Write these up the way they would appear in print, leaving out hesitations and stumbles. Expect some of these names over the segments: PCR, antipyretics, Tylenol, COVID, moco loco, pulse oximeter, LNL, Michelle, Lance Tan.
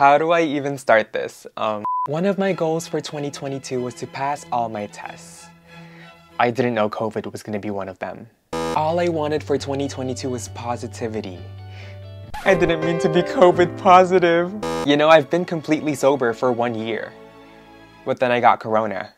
how do I even start this? One of my goals for 2022 was to pass all my tests. I didn't know COVID was gonna be one of them. All I wanted for 2022 was positivity. I didn't mean to be COVID positive. You know, I've been completely sober for 1 year, but then I got corona.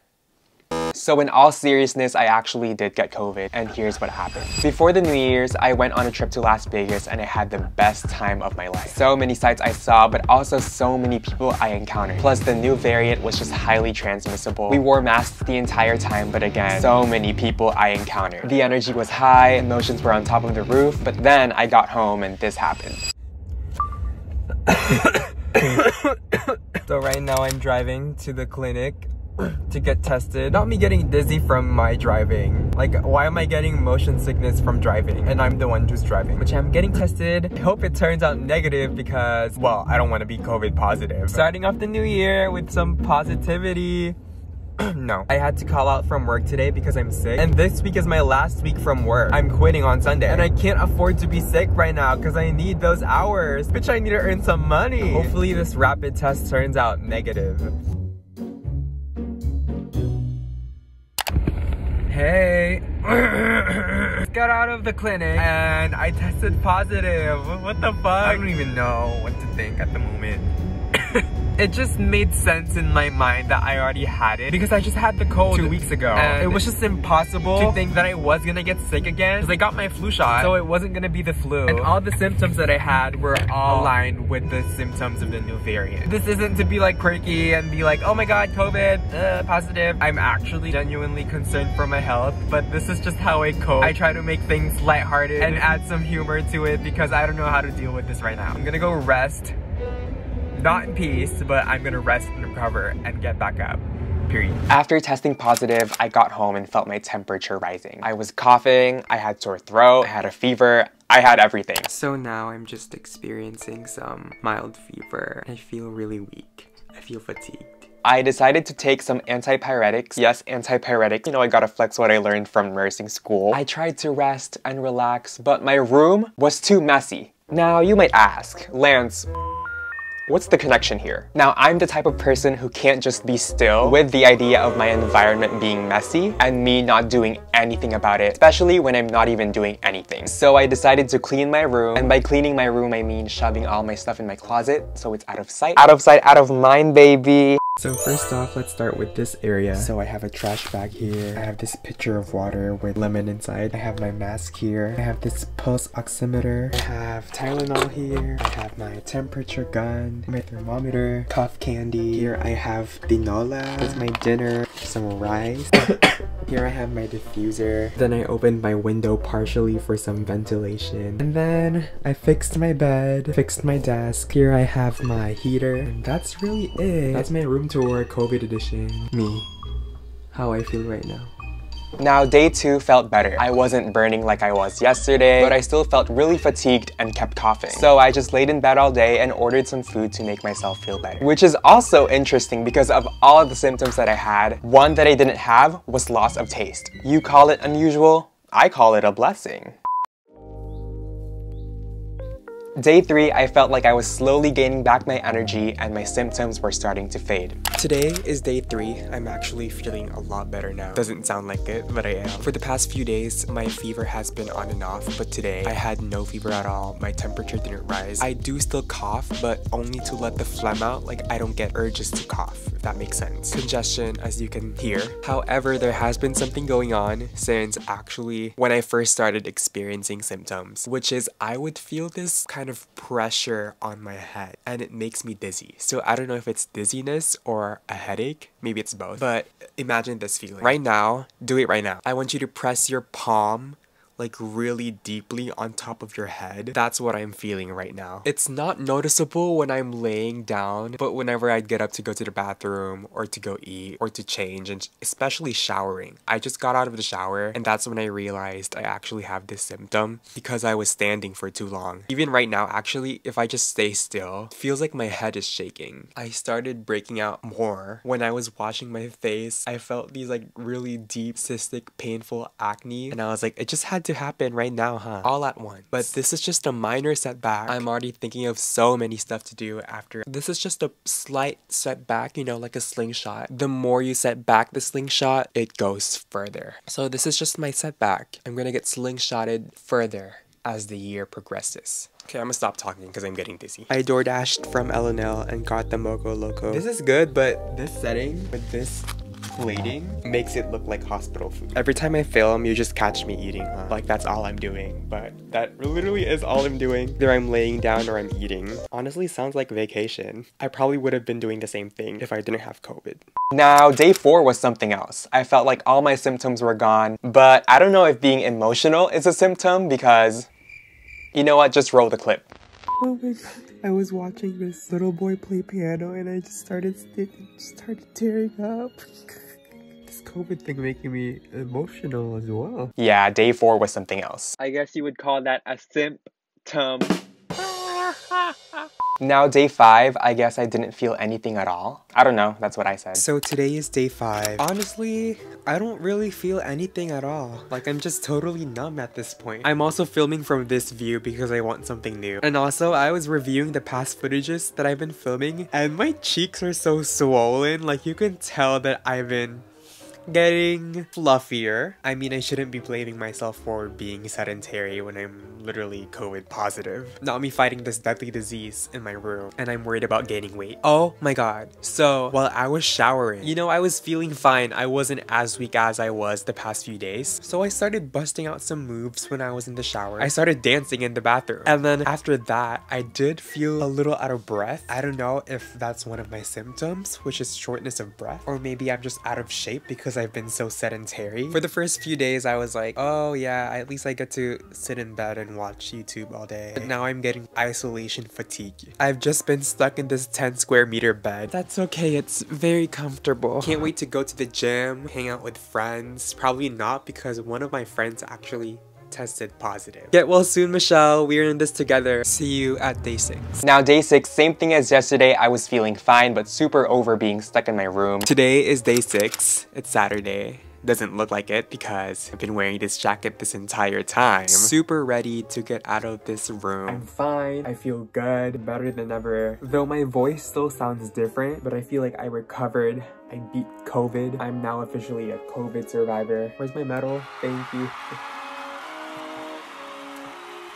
So in all seriousness, I actually did get COVID, and here's what happened. Before the New Year's, I went on a trip to Las Vegas and I had the best time of my life. So many sights I saw, but also so many people I encountered. Plus the new variant was just highly transmissible. We wore masks the entire time, but again, so many people I encountered. The energy was high, emotions were on top of the roof, but then I got home and this happened. So right now I'm driving to the clinic to get tested. Not me getting dizzy from my driving. Like, why am I getting motion sickness from driving? And I'm the one who's driving. Which I'm getting tested. I hope it turns out negative because, well, I don't want to be COVID positive. Starting off the new year with some positivity. No. I had to call out from work today because I'm sick. And this week is my last week from work. I'm quitting on Sunday. And I can't afford to be sick right now because I need those hours. Bitch, I need to earn some money. Hopefully this rapid test turns out negative. Hey, got out of the clinic and I tested positive. What the fuck? I don't even know what to think at the moment. It just made sense in my mind that I already had it because I just had the cold 2 weeks ago. And it was just impossible to think that I was gonna get sick again because I got my flu shot, so it wasn't gonna be the flu. And all the symptoms that I had were all aligned with the symptoms of the new variant. This isn't to be like quirky and be like, oh my god, COVID, positive. I'm actually genuinely concerned for my health, but this is just how I cope. I try to make things lighthearted and add some humor to it because I don't know how to deal with this right now. I'm gonna go rest. Not in peace, but I'm gonna rest and recover and get back up, period. After testing positive, I got home and felt my temperature rising. I was coughing, I had sore throat, I had a fever, I had everything. So now I'm just experiencing some mild fever. I feel really weak. I feel fatigued. I decided to take some antipyretics. Yes, antipyretics. You know, I gotta flex what I learned from nursing school. I tried to rest and relax, but my room was too messy. Now, you might ask, Lance, what's the connection here? Now, I'm the type of person who can't just be still with the idea of my environment being messy and me not doing anything about it, especially when I'm not even doing anything. So I decided to clean my room, and by cleaning my room, I mean shoving all my stuff in my closet so it's out of sight. Out of sight, out of mind, baby. So first off, let's start with this area. So I have a trash bag here. I have this pitcher of water with lemon inside. I have my mask here. I have this pulse oximeter. I have Tylenol here. I have my temperature gun, my thermometer, cough candy. Here I have granola. That's my dinner. Some rice. Here I have my diffuser. Then I opened my window partially for some ventilation. And then I fixed my bed, fixed my desk. Here I have my heater. And that's really it. That's my room tour, COVID edition. Me. How I feel right now. Now, day 2 felt better. I wasn't burning like I was yesterday, but I still felt really fatigued and kept coughing. So I just laid in bed all day and ordered some food to make myself feel better. Which is also interesting because of all of the symptoms that I had, one that I didn't have was loss of taste. You call it unusual, I call it a blessing. Day 3, I felt like I was slowly gaining back my energy and my symptoms were starting to fade. Today is day 3. I'm actually feeling a lot better now. Doesn't sound like it, but I am. For the past few days, my fever has been on and off, but today I had no fever at all. My temperature didn't rise. I do still cough, but only to let the phlegm out. Like, I don't get urges to cough, if that makes sense. Congestion, as you can hear. However, there has been something going on since actually when I first started experiencing symptoms, which is I would feel this kind of pressure on my head and it makes me dizzy. So I don't know if it's dizziness or a headache, maybe it's both, but imagine this feeling. Right now, do it right now. I want you to press your palm like really deeply on top of your head. That's what I'm feeling right now. It's not noticeable when I'm laying down, but whenever I get up to go to the bathroom or to go eat or to change, and especially showering. I just got out of the shower and that's when I realized I actually have this symptom because I was standing for too long. Even right now, actually, if I just stay still, it feels like my head is shaking. I started breaking out more. When I was washing my face, I felt these like really deep cystic painful acne and I was like, it just had to to happen right now, huh? All at once. But this is just a minor setback. I'm already thinking of so many stuff to do after. This is just a slight setback, you know, like a slingshot. The more you set back the slingshot, it goes further. So this is just my setback. I'm gonna get slingshotted further as the year progresses. Okay, I'm gonna stop talking because I'm getting dizzy. I door dashed from LNL and got the Moco Loco. This is good, but this setting with this plating makes it look like hospital food. Every time I film, you just catch me eating, huh? Like that's all I'm doing, but that literally is all I'm doing. Either I'm laying down or I'm eating. Honestly, sounds like vacation. I probably would have been doing the same thing if I didn't have COVID. Now, day 4 was something else. I felt like all my symptoms were gone, but I don't know if being emotional is a symptom because, you know what, just roll the clip. Oh my god, I was watching this little boy play piano and I just started tearing up. This COVID thing making me emotional as well. Yeah, day 4 was something else. I guess you would call that a symptom. Now day 5, I guess I didn't feel anything at all. I don't know, that's what I said. So today is day 5. Honestly, I don't really feel anything at all. Like I'm just totally numb at this point. I'm also filming from this view because I want something new. And also I was reviewing the past footages that I've been filming and my cheeks are so swollen. Like you can tell that I've been getting fluffier. I mean, I shouldn't be blaming myself for being sedentary when I'm literally COVID positive. Not me fighting this deadly disease in my room, and I'm worried about gaining weight. Oh my god. So, while I was showering, you know, I was feeling fine. I wasn't as weak as I was the past few days. So I started busting out some moves when I was in the shower. I started dancing in the bathroom. And then after that, I did feel a little out of breath. I don't know if that's one of my symptoms, which is shortness of breath, or maybe I'm just out of shape because I've been so sedentary. For the first few days, I was like, oh yeah, at least I get to sit in bed and watch YouTube all day. But now I'm getting isolation fatigue. I've just been stuck in this 10 square meter bed. That's okay, it's very comfortable. Can't wait to go to the gym, hang out with friends. Probably not because one of my friends actually tested positive. Get well soon, Michelle. We're in this together. See you at day 6. Now day 6, same thing as yesterday. I was feeling fine, but super over being stuck in my room. Today is day 6. It's Saturday. Doesn't look like it because I've been wearing this jacket this entire time. Super ready to get out of this room. I'm fine. I feel good, better than ever. Though my voice still sounds different, but I feel like I recovered. I beat COVID. I'm now officially a COVID survivor. Where's my medal? Thank you.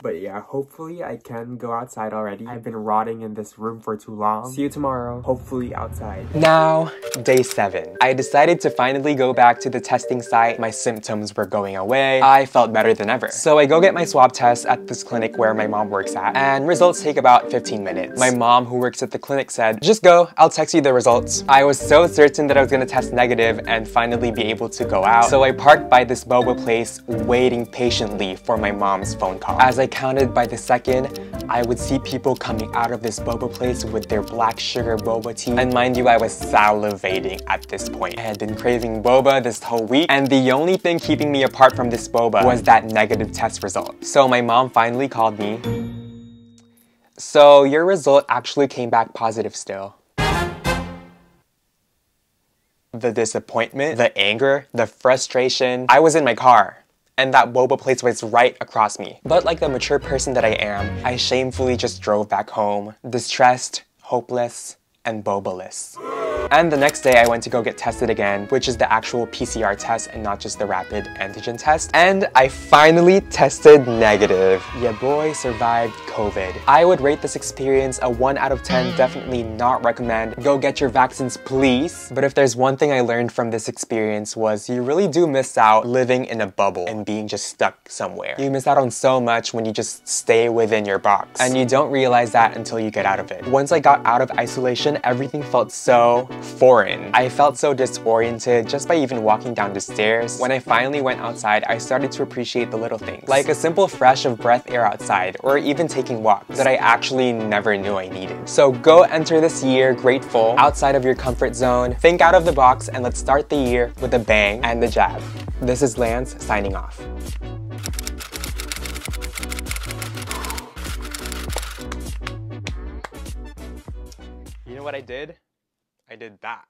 But yeah, hopefully I can go outside already. I've been rotting in this room for too long. See you tomorrow, hopefully outside. Now, day 7. I decided to finally go back to the testing site. My symptoms were going away. I felt better than ever. So I go get my swab test at this clinic where my mom works at, and results take about 15 minutes. My mom, who works at the clinic, said, "Just go, I'll text you the results." I was so certain that I was gonna test negative and finally be able to go out. So I parked by this boba place, waiting patiently for my mom's phone call. As I counted by the second, I would see people coming out of this boba place with their black sugar boba tea. And mind you, I was salivating at this point. I had been craving boba this whole week, and the only thing keeping me apart from this boba was that negative test result. So my mom finally called me. "So your result actually came back positive still." The disappointment, the anger, the frustration. I was in my car, and that boba place was right across me. But like the mature person that I am, I shamefully just drove back home, distressed, hopeless, and bobaless. And the next day I went to go get tested again, which is the actual PCR test and not just the rapid antigen test. And I finally tested negative. Yeah, boy survived COVID. I would rate this experience a 1 out of 10, definitely not recommend. Go get your vaccines, please. But if there's one thing I learned from this experience was you really do miss out living in a bubble and being just stuck somewhere. You miss out on so much when you just stay within your box. And you don't realize that until you get out of it. Once I got out of isolation, everything felt so foreign. I felt so disoriented just by even walking down the stairs. When I finally went outside, I started to appreciate the little things, like a simple fresh of breath air outside, or even taking walks that I actually never knew I needed. So go enter this year grateful, outside of your comfort zone, think out of the box, and let's start the year with a bang and a jab. This is Lance signing off. You know what I did? I did that.